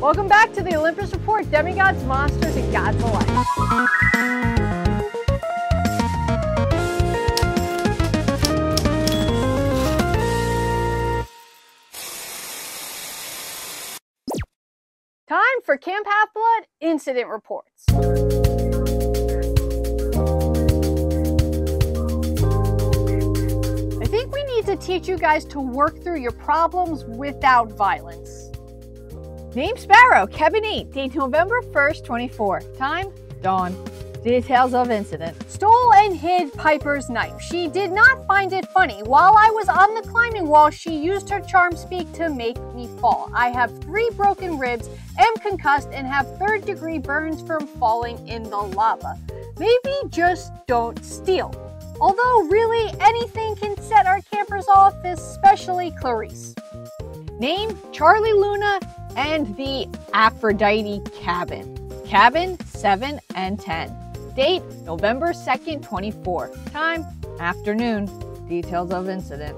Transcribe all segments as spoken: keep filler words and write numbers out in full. Welcome back to the Olympus Report, Demigods, Monsters, and Gods Alike. Time for Camp Half-Blood Incident Reports. I think we need to teach you guys to work through your problems without violence. Name Sparrow, Kevin eight, date November first, twenty-four. Time, dawn. Details of incident. Stole and hid Piper's knife. She did not find it funny. While I was on the climbing wall, she used her charm speak to make me fall. I have three broken ribs, am concussed, and have third degree burns from falling in the lava. Maybe just don't steal. Although really anything can set our campers off, especially Clarisse. Name, Charlie Luna and the Aphrodite cabin. Cabin seven and ten. Date, November second, twenty-four. Time, afternoon. Details of incident.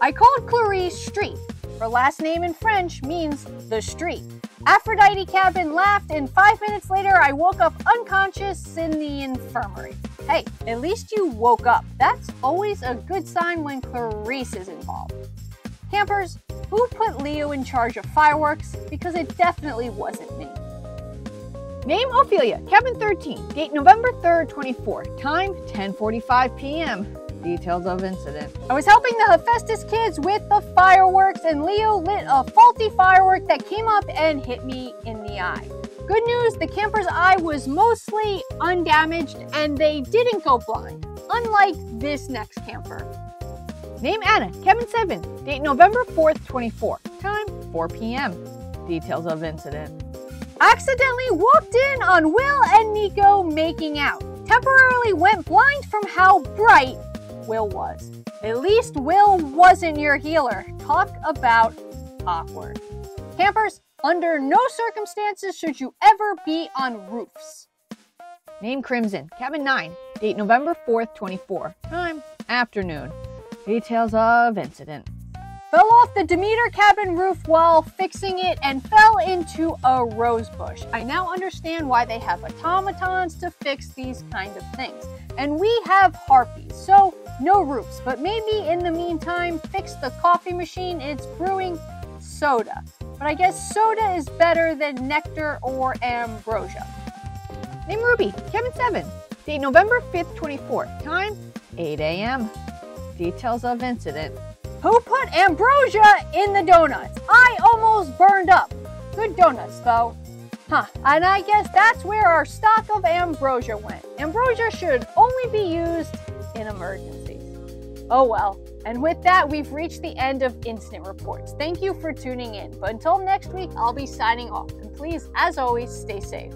I called Clarisse Street. Her last name in French means the street. Aphrodite cabin laughed, and five minutes later, I woke up unconscious in the infirmary. Hey, at least you woke up. That's always a good sign when Clarisse is involved. Campers, who put Leo in charge of fireworks? Because it definitely wasn't me. Name Ophelia, cabin thirteen, date November third, twenty-four, time ten forty-five p m Details of incident. I was helping the Hephaestus kids with the fireworks and Leo lit a faulty firework that came up and hit me in the eye. Good news, the camper's eye was mostly undamaged and they didn't go blind, unlike this next camper. Name Anna, cabin seven, date November fourth, twenty-four, time four p m Details of incident. Accidentally walked in on Will and Nico making out. Temporarily went blind from how bright Will was. At least Will wasn't your healer. Talk about awkward. Campers, under no circumstances should you ever be on roofs. Name Crimson, cabin nine, date November fourth, twenty-four, time afternoon. Details of incident. Fell off the Demeter cabin roof while fixing it and fell into a rose bush. I now understand why they have automatons to fix these kind of things. And we have harpies, so no roofs. But maybe in the meantime, fix the coffee machine. It's brewing soda. But I guess soda is better than nectar or ambrosia. Name Ruby, cabin seven, date November fifth, twenty-four, time eight a m Details of incident. Who put ambrosia in the donuts? I almost burned up. Good donuts, though. Huh, and I guess that's where our stock of ambrosia went. Ambrosia should only be used in emergencies. Oh well. And with that, we've reached the end of Incident Reports. Thank you for tuning in. But until next week, I'll be signing off. And please, as always, stay safe.